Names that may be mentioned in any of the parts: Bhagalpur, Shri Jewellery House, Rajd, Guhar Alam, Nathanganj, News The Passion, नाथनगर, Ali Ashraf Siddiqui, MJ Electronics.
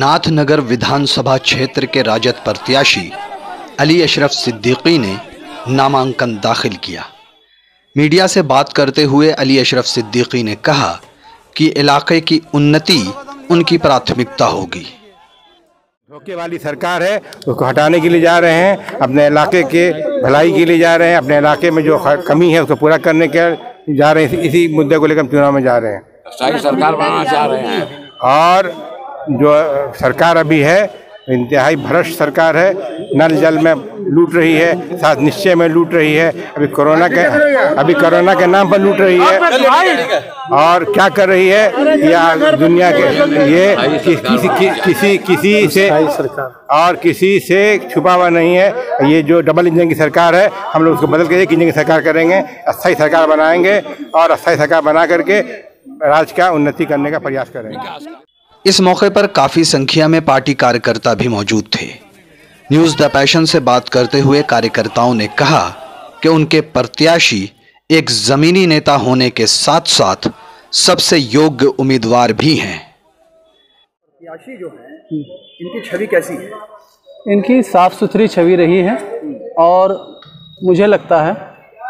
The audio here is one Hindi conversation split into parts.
नाथनगर विधानसभा क्षेत्र के राजद प्रत्याशी अली अशरफ सिद्दीकी ने नामांकन दाखिल किया। मीडिया से बात करते हुए अली अशरफ सिद्दीकी ने कहा कि इलाके की उन्नति उनकी प्राथमिकता होगी। धोखे वाली सरकार है, उसको हटाने के लिए जा रहे हैं, अपने इलाके के भलाई के लिए जा रहे हैं, अपने इलाके में जो कमी है उसको पूरा करने के जा रहे हैं। इसी मुद्दे को लेकर हम चुनाव में जा रहे हैं, सरकार बनाना चाह रहे हैं। और जो सरकार अभी है इंतहाई भ्रष्ट सरकार है, नल जल में लूट रही है, साथ निश्चय में लूट रही है, अभी कोरोना के नाम पर लूट रही है। और क्या कर रही है या दुनिया के ये किसी से और किसी से छुपा हुआ नहीं है। ये जो डबल इंजन की सरकार है, हम लोग उसको बदल के एक इंजन की सरकार करेंगे, अस्थायी सरकार बनाएंगे और अस्थायी सरकार बना करके राज्य का उन्नति करने का प्रयास करेंगे। इस मौके पर काफी संख्या में पार्टी कार्यकर्ता भी मौजूद थे। न्यूज़ द पैशन से बात करते हुए कार्यकर्ताओं ने कहा कि उनके प्रत्याशी एक जमीनी नेता होने के साथ साथ सबसे योग्य उम्मीदवार भी हैं। प्रत्याशी जो हैं, इनकी छवि कैसी है? इनकी साफ सुथरी छवि रही है और मुझे लगता है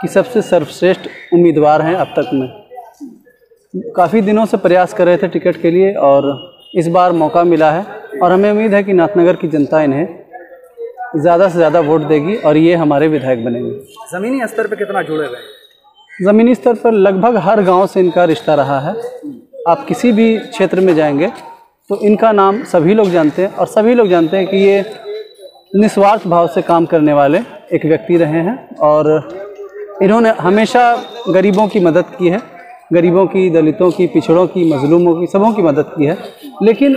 कि सबसे सर्वश्रेष्ठ उम्मीदवार हैं। अब तक में काफ़ी दिनों से प्रयास कर रहे थे टिकट के लिए और इस बार मौका मिला है और हमें उम्मीद है कि नाथनगर की जनता इन्हें ज़्यादा से ज़्यादा वोट देगी और ये हमारे विधायक बनेंगे। ज़मीनी स्तर पर कितना जुड़े हुए हैं? ज़मीनी स्तर पर लगभग हर गांव से इनका रिश्ता रहा है। आप किसी भी क्षेत्र में जाएंगे तो इनका नाम सभी लोग जानते हैं और सभी लोग जानते हैं कि ये निस्वार्थ भाव से काम करने वाले एक व्यक्ति रहे हैं और इन्होंने हमेशा गरीबों की मदद की है, गरीबों की, दलितों की, पिछड़ों की, मजलूमों की, सबों की मदद की है। लेकिन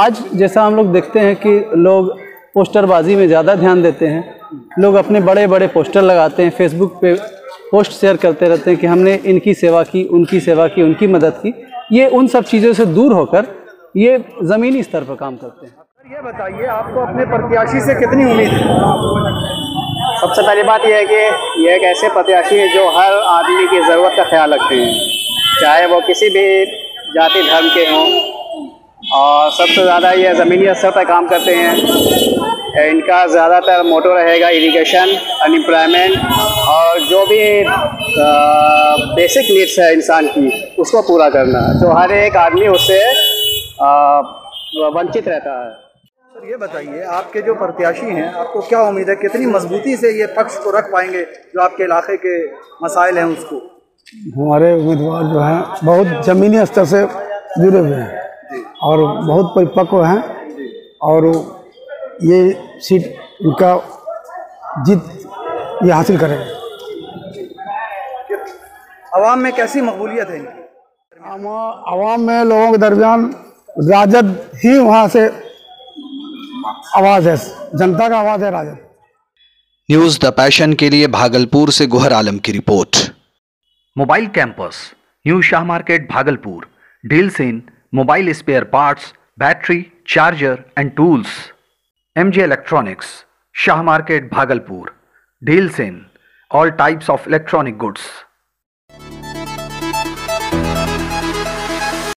आज जैसा हम लोग देखते हैं कि लोग पोस्टरबाजी में ज़्यादा ध्यान देते हैं, लोग अपने बड़े बड़े पोस्टर लगाते हैं, फेसबुक पे पोस्ट शेयर करते रहते हैं कि हमने इनकी सेवा की, उनकी सेवा की, उनकी मदद की। ये उन सब चीज़ों से दूर होकर ये ज़मीनी स्तर पर काम करते हैं। ये बताइए आपको अपने प्रत्याशी से कितनी उम्मीद है? सबसे पहली बात यह है कि यह एक ऐसे प्रत्याशी है जो हर आदमी की ज़रूरत का ख्याल रखते हैं, चाहे वो किसी भी जाति धर्म के हों, और सबसे ज़्यादा ये ज़मीनी स्तर पर काम करते हैं। इनका ज़्यादातर मोटो रहेगा इरिगेशन, अनएम्प्लॉयमेंट और जो भी बेसिक नीड्स है इंसान की उसको पूरा करना, जो हर एक आदमी उससे वंचित रहता है। सर ये बताइए आपके जो प्रत्याशी हैं, आपको क्या उम्मीद है कितनी मजबूती से ये पक्ष को रख पाएंगे जो आपके इलाके के मसाइल हैं उसको? हमारे उम्मीदवार जो हैं बहुत ज़मीनी स्तर से जुड़े हुए हैं और बहुत परिपक्व हैं और ये सीट इनका जीत ये हासिल करेंगे। आवाम में कैसी मकबूलियत है इनकी? आवाम में लोगों के दरमियान राजद ही वहाँ से आवाज़ है, जनता का आवाज़ है राजद। न्यूज़ द पैशन के लिए भागलपुर से गुहर आलम की रिपोर्ट। Mobile campus, new Shah market Bhagalpur deals in mobile spare parts, battery, charger and tools. MJ Electronics, Shah market Bhagalpur deals in all types of electronic goods.